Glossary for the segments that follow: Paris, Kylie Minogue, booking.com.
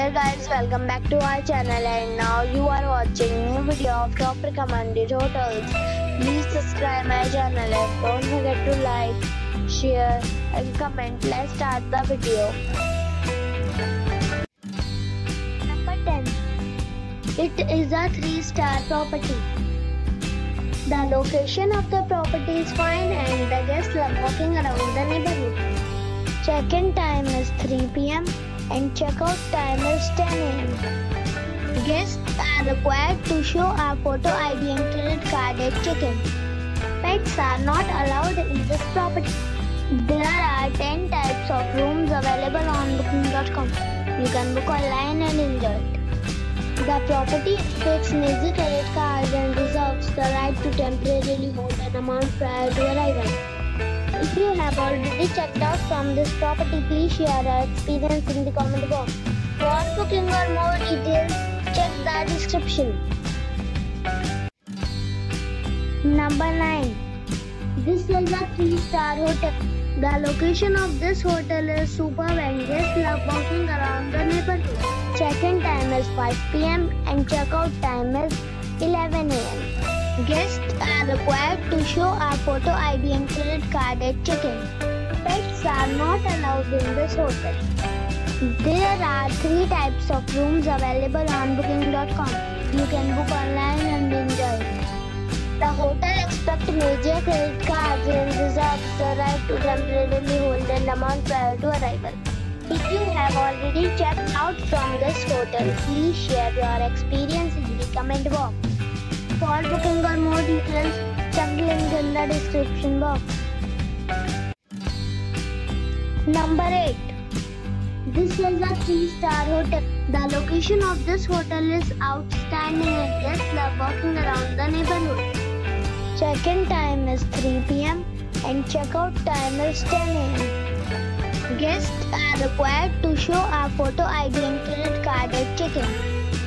Hey guys, welcome back to our channel, and now you are watching new video of top recommended hotels. Please subscribe my channel and don't forget to like, share and comment. Let's start the video. Number 10. It is a 3-star property. The location of the property is fine and the guests love walking around the neighborhood. Check-in time is 3 p.m. and check-out time is 10 a.m. Guests are required to show a photo ID and credit card at check-in. Pets are not allowed in this property. There are 10 types of rooms available on booking.com. You can book online and enjoy it. The property accepts major credit cards and reserves the right to temporarily hold an amount prior to arrival. If you have already checked out from this property, please share your experience in the comment box. For booking or more details, check the description. Number 9. This is a 3-star hotel. The location of this hotel is superb and guests love walking around the neighborhood. Check-in time is 5 p.m. and check-out time is 11 a.m. Guests are required to show a photo ID and credit card at check-in. Pets are not allowed in this hotel. There are 3 types of rooms available on booking.com. You can book online and enjoy. The hotel accepts major credit cards and reserves the right to temporarily hold an amount prior to arrival. If you have already checked out from this hotel, please share your experience in the comment box. For booking or more details, check the link in the description box. Number 8. This is a 3-star hotel. The location of this hotel is outstanding and guests love walking around the neighborhood. Check-in time is 3 p.m. and check-out time is 10 a.m. Guests are required to show a photo ID and credit card at check-in.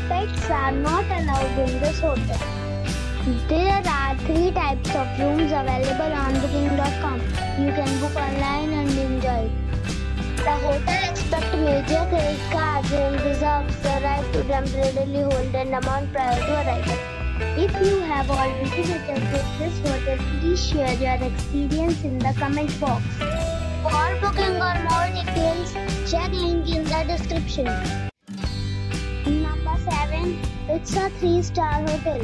Pets are not allowed in this hotel. There are 3 types of rooms available on booking.com. You can book online and enjoy. The hotel accepts major credit cards and reserves the right to temporarily hold an amount prior to arrival. If you have already visited this hotel, please share your experience in the comment box. For booking or more details, check link in the description. Number 7. It's a 3-star hotel.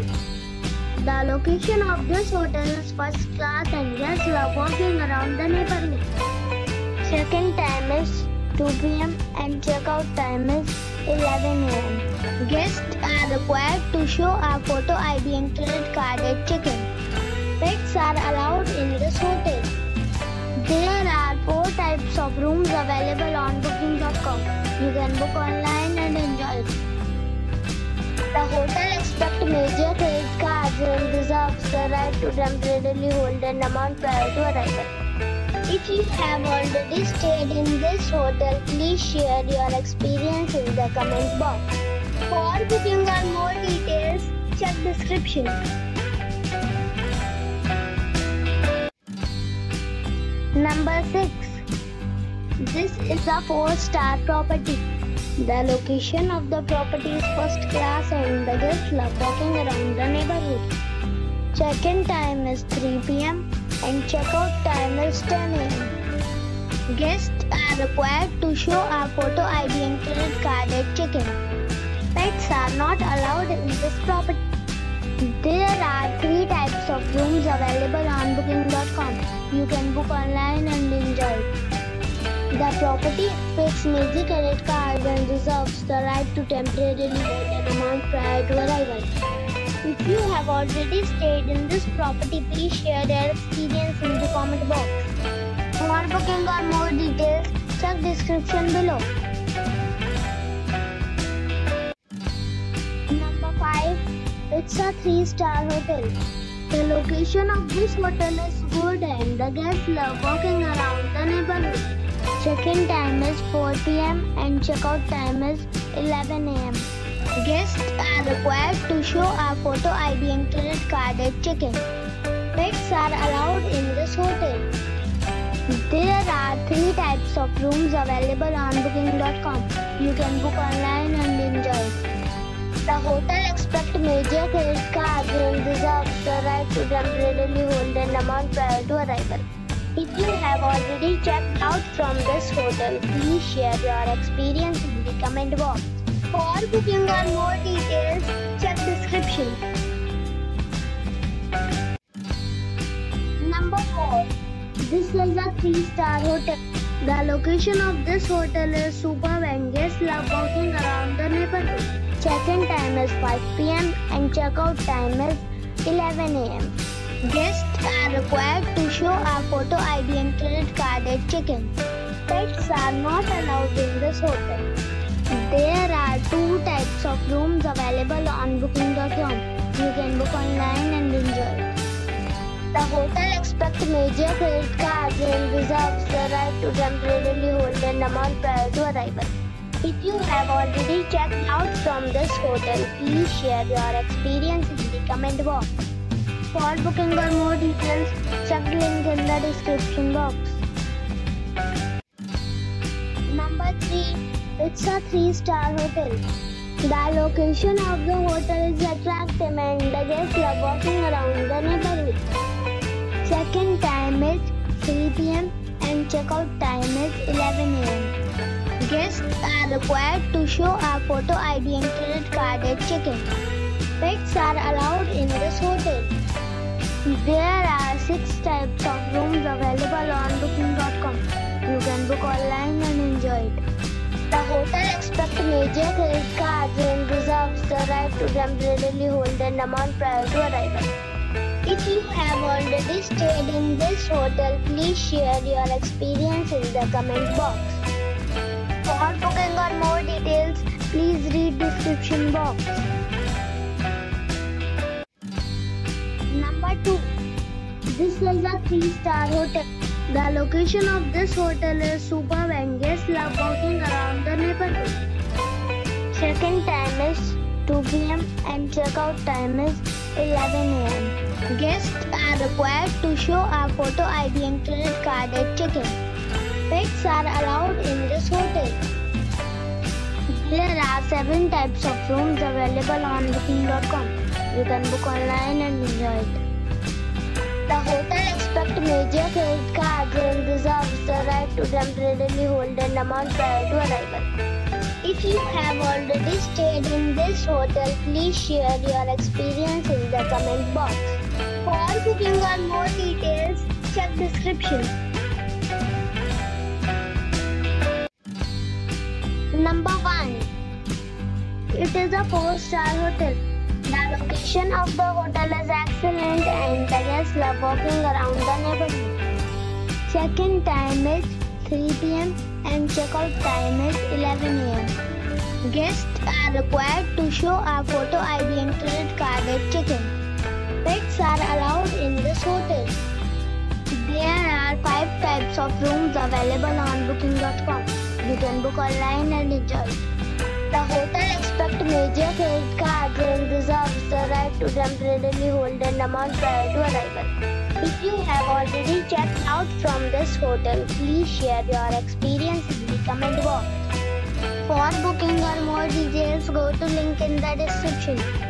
The location of this hotel is first class and guests love walking around the neighborhood. Check-in time is 2 p.m. and check-out time is 11 a.m. Guests are required to show a photo ID and credit card at check-in. Pets are allowed in this hotel. There are 4 types of rooms available on booking.com. You can book online and enjoy it. The hotel accepts major credit cards and reserves the right to temporarily hold an amount prior to arrival. If you have already stayed in this hotel, please share your experience in the comment box. For booking or more details, check description. Number 6. This is a 4-star property. The location of the property is first class and the guests love walking around the neighborhood. Check-in time is 3 p.m. and check-out time is 10 a.m. Guests are required to show a photo ID and credit card at check-in. Pets are not allowed in this property. There are 3 types of rooms available on booking.com. You can book online and enjoy. The property accepts major credit cards and reserves the right to temporarily hold an amount prior to arrival. If you have already stayed in this property, please share your experience in the comment box. For booking or more details, check description below. Number 5. It's a 3-star hotel. The location of this hotel is good and the guests love walking around the neighborhood. Check-in time is 4 p.m. and check-out time is 11 a.m. Guests are required to show a photo ID and credit card at check-in. Pets are allowed in this hotel. There are 3 types of rooms available on booking.com. You can book online and enjoy. The hotel expects major credit cards and reserves the right to temporarily hold an amount prior to arrival. If you have already checked out from this hotel, please share your experience in the comment box. For booking or more details, check description. Number 4. This is a 3-star hotel. The location of this hotel is superb and guests love walking around the neighborhood. Check-in time is 5 p.m. and check-out time is 11 a.m. Guests are required to show a photo ID and credit card at check-in. Pets are not allowed in this hotel. There are 2 types of rooms available on booking.com. You can book online and enjoy. The hotel expects major credit cards and reserves the right to temporarily hold an amount prior to arrival. If you have already checked out from this hotel, please share your experience in the comment box. For booking or more details, check the link in the description box. Number 3. It's a 3-star hotel. The location of the hotel is attractive and the guests love walking around the neighborhood. Check-in time is 3 p.m. and check-out time is 11 a.m. Guests are required to show a photo ID and credit card at check-in. Pets are allowed in this hotel. There are 6 types of rooms available on booking.com. You can book online and enjoy it. The hotel expects major credit cards and reserves the right to temporarily hold an amount prior to arrival. If you have already stayed in this hotel, please share your experience in the comment box. For booking or more details, please read description box. Number 2. This is a 3-star hotel. The location of this hotel is superb and guests love walking around the neighborhood. Check-in time is 2 p.m. and check-out time is 11 a.m. Guests are required to show a photo ID and credit card at check-in. Pets are allowed in this hotel. There are 7 types of rooms available on booking.com. You can book online and enjoy it. The hotel expects major credit cards and reserves the right to temporarily hold an amount prior to arrival. If you have already stayed in this hotel, please share your experience in the comment box. For booking or more details, check description. Number 1. It is a 4-star hotel. The location of the hotel is excellent and the guests love walking around the neighborhood. Check-in time is 3 p.m. and check-out time is 11 a.m. Guests are required to show a photo ID and credit card at check-in. Pets are allowed in this hotel. There are 5 types of rooms available on booking.com. You can book online and enjoy. The hotel expects major credit cards and reserves the right to temporarily hold an amount prior to arrival. If you have already checked out from this hotel, please share your experience in the comment box. For booking or more details, go to link in the description.